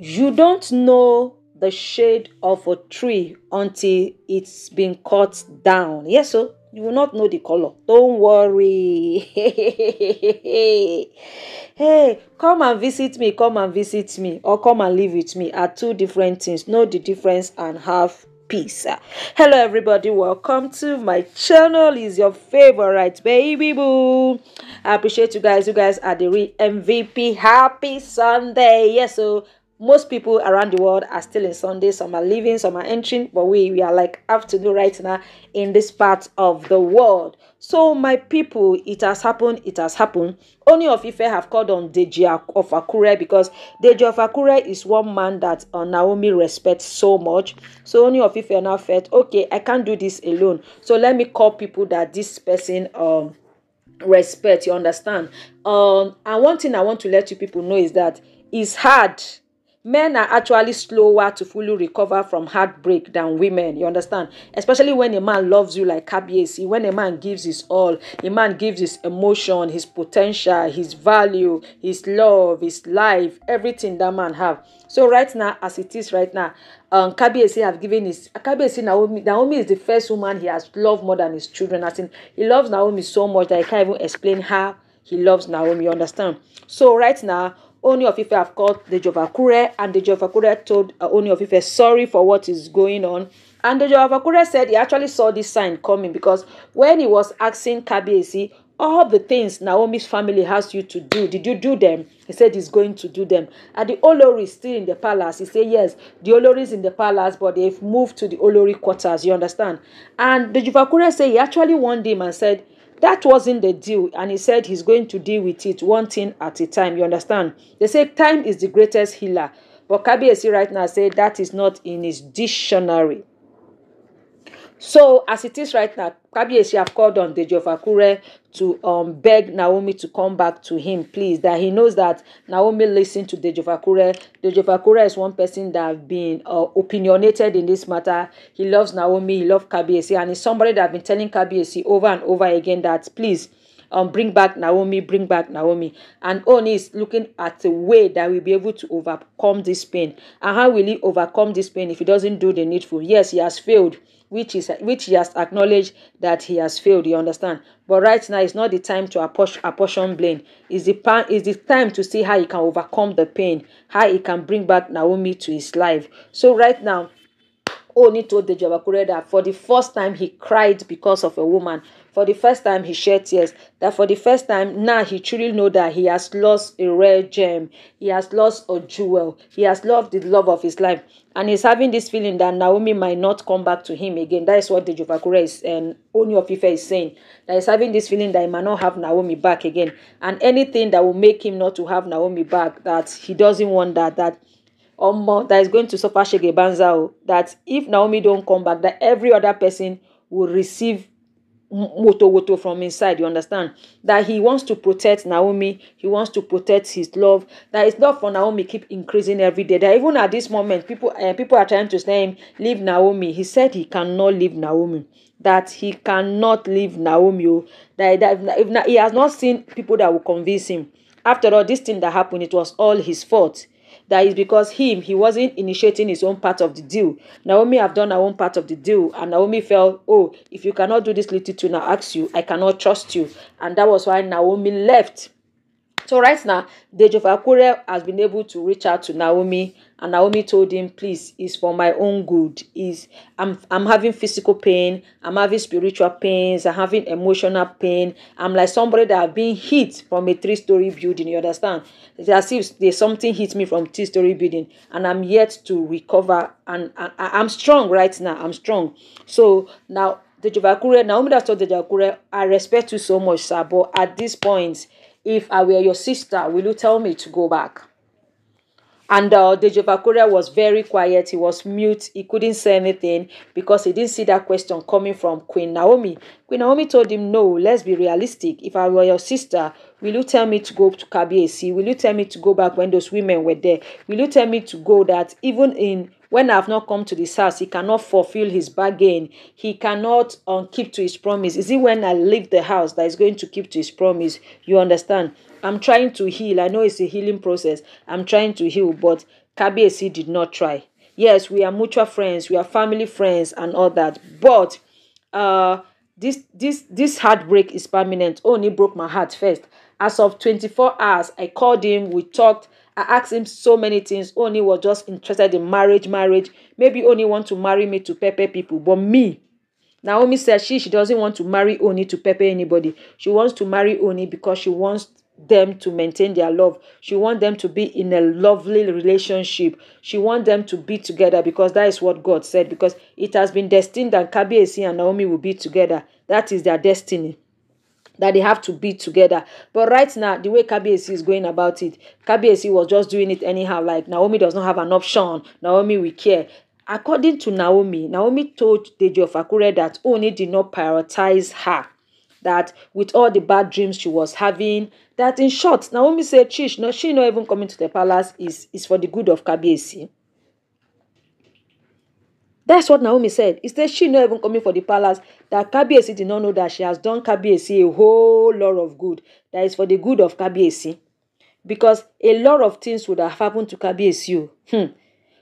You don't know the shade of a tree until it's been cut down. Yes, so you will not know the color. Don't worry. Hey, come and visit me, or come and live with me are two different things. Know the difference and have peace. Hello everybody, welcome to my channel. Is your favorite baby boo. I appreciate you guys. You guys are the real MVP. Happy Sunday. Yes, so most people around the world are still in Sunday. Some are leaving, some are entering, but we are like afternoon right now in this part of the world. So my people, it has happened, Ooni of Ife have called on Deji of Akure, because Deji of Akure is one man that Naomi respects so much. So Ooni of Ife now felt, okay, I can't do this alone, so let me call people that this person respect, you understand. And one thing I want to let you people know is that it's hard. Men are actually slower to fully recover from heartbreak than women, you understand? Especially when a man loves you like Kabiyesi, when a man gives his all, a man gives his emotion, his potential, his value, his love, his life, everything that man have. So right now, as it is right now, Kabiyesi have given his... Naomi is the first woman he has loved more than his children. As in, he loves Naomi so much that he can't even explain how he loves Naomi, you understand? So right now, Ooni of Ife have called the Jovacure, and the Jovacure told Ooni of Ife sorry for what is going on. And the Jovacure said he actually saw this sign coming, because when he was asking Kabiyesi, all the things Naomi's family has you to do, did you do them? He said he's going to do them. And the Olori is still in the palace. He said, yes, the Olori is in the palace, but they've moved to the Olori quarters, you understand? And the Jovacure said he actually warned him and said, that wasn't the deal, and he said he's going to deal with it one thing at a time, you understand? They say time is the greatest healer, but Kabiyesi right now said that is not in his dictionary. So as it is right now, Kabiyesi have called on Deji of Akure to beg Naomi to come back to him, please, that he knows that Naomi listened to Deji of Akure. Deji of Akure is one person that have been opinionated in this matter. He loves Naomi, he loves Kabiyesi, and he's somebody that have been telling Kabiyesi over and over again that, please, bring back Naomi, and Ooni is looking at a way that will be able to overcome this pain. And how will he overcome this pain if he doesn't do the needful? Yes, he has failed, which he has acknowledged that he has failed, you understand? But right now, it's not the time to apportion blame. It's the time to see how he can overcome the pain, how he can bring back Naomi to his life. So right now, Ooni told the Jovacure that for the first time he cried because of a woman. For the first time he shed tears. That for the first time now he truly knows that he has lost a rare gem. He has lost a jewel. He has lost the love of his life. And he's having this feeling that Naomi might not come back to him again. That is what the Jovacure is and Ooni of Ife is saying. That he's having this feeling that he might not have Naomi back again. And anything that will make him not to have Naomi back, that he doesn't want that that is going to suffer Shege Banzau, that if Naomi don't come back, that every other person will receive Moto woto from inside, you understand? That he wants to protect Naomi, he wants to protect his love, that his love for Naomi keep increasing every day, that even at this moment, people are trying to say him, leave Naomi. He said he cannot leave Naomi, that he cannot leave Naomi, that he has not seen people that will convince him. After all, this thing that happened, it was all his fault. That is because he wasn't initiating his own part of the deal. Naomi have done her own part of the deal. And Naomi felt, oh, if you cannot do this little thing I ask you, I cannot trust you. And that was why Naomi left. So right now, Deji of Akure has been able to reach out to Naomi. And Naomi told him, please, it's for my own good. I'm having physical pain. I'm having spiritual pains. I'm having emotional pain. I'm like somebody that have been hit from a 3-story building, you understand? It's as if there's something hit me from 3-story building. And I'm yet to recover. And I'm strong right now. I'm strong. So now, Deji of Akure, Naomi has told Deji of Akure, I respect you so much, sir. But at this point, if I were your sister, will you tell me to go back? And Deji of Akure was very quiet. He was mute. He couldn't say anything because he didn't see that question coming from Queen Naomi. Queen Naomi told him, no, let's be realistic. If I were your sister, will you tell me to go to Kabiyesi? Will you tell me to go back when those women were there? Will you tell me to go that even in when I have not come to this house, he cannot fulfill his bargain. He cannot keep to his promise. Is it when I leave the house that he's going to keep to his promise? You understand? I'm trying to heal. I know it's a healing process. I'm trying to heal, but Kabiyesi did not try. Yes, we are mutual friends, we are family friends and all that. But this heartbreak is permanent. Ooni broke my heart first. As of 24 hours, I called him, we talked, I asked him so many things. Ooni was just interested in marriage. Maybe Ooni want to marry me to pepper people. But me, Naomi said she doesn't want to marry Ooni to pepper anybody. She wants to marry Ooni because she wants them to maintain their love. She wants them to be in a lovely relationship. She wants them to be together because that is what God said. Because it has been destined that Kabiyesi and Naomi will be together. That is their destiny, that they have to be together. But right now, the way Kabiyesi is going about it, Kabiyesi was just doing it anyhow, like Naomi does not have an option, Naomi will care. According to Naomi, Naomi told Deji of Akure that Ooni did not prioritize her, that with all the bad dreams she was having, that in short, Naomi said she not even coming to the palace is for the good of Kabiyesi. That's what Naomi said. It said she not even coming for the palace, that Kabiyesi did not know that she has done Kabiyesi a whole lot of good. That is for the good of Kabiyesi. Because a lot of things would have happened to Kabiyesi.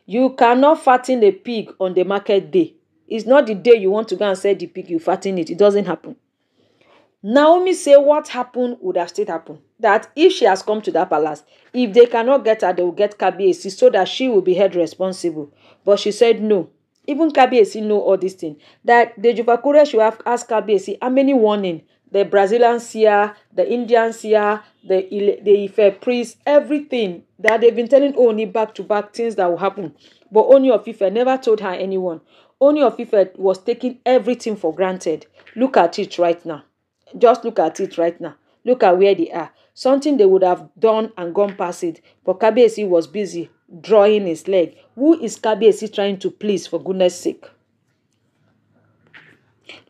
You cannot fatten a pig on the market day. It's not the day you want to go and sell the pig, you fatten it. It doesn't happen. Naomi said what happened would have still happened. That if she has come to that palace, if they cannot get her, they will get Kabiyesi so that she will be held responsible. But she said no. Even Kabiyesi know all these things. That the Jovacure should have asked Kabiyesi how many warnings. The Brazilians here, the Indians here, the Ife priests, everything. That they've been telling Ooni back to back things that will happen. But Ooni of Ife never told her anyone. Ooni of Ife was taking everything for granted. Look at it right now. Just look at it right now. Look at where they are. Something they would have done and gone past it. But Kabiyesi was busy drawing his leg. Who is Kabiyesi trying to please, for goodness sake?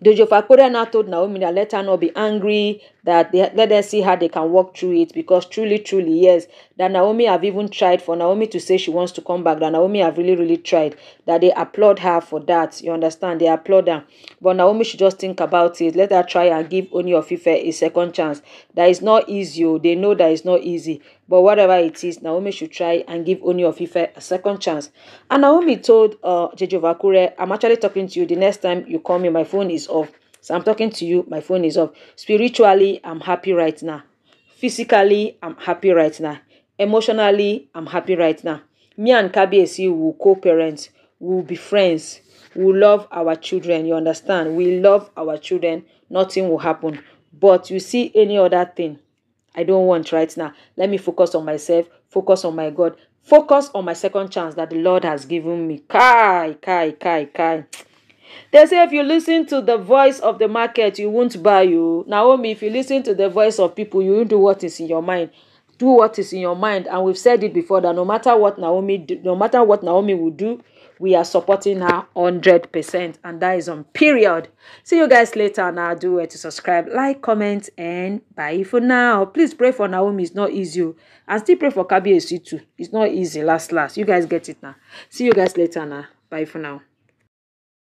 Deji of Akure now told Naomi that let her not be angry, that let them see how they can walk through it, because truly, yes, that Naomi have even tried, for Naomi to say she wants to come back, that Naomi have really tried, that they applaud her for that, you understand, they applaud her. But Naomi should just think about it, let her try and give Ooni of Ife a second chance. That is not easy, they know that it's not easy, but whatever it is, Naomi should try and give Ooni of Ife a second chance. And Naomi told Deji of Akure, I'm actually talking to you, the next time you call me, my phone is off. So I'm talking to you, my phone is off. Spiritually, I'm happy right now. Physically, I'm happy right now. Emotionally, I'm happy right now. Me and Kabiyesi will co-parent, will be friends, will love our children, you understand? We love our children, nothing will happen. But you see any other thing, I don't want right now. Let me focus on myself, focus on my God, focus on my second chance that the Lord has given me. Kai. They say if you listen to the voice of the market, you won't buy you. Naomi, if you listen to the voice of people, you won't do what is in your mind. Do what is in your mind. And we've said it before that no matter what Naomi will do, we are supporting her 100%. And that is on period. See you guys later. Now do where to subscribe, like, comment, and bye for now. Please pray for Naomi. It's not easy. And still pray for Kabiyesi too. It's not easy. Last. You guys get it now. See you guys later now. Bye for now.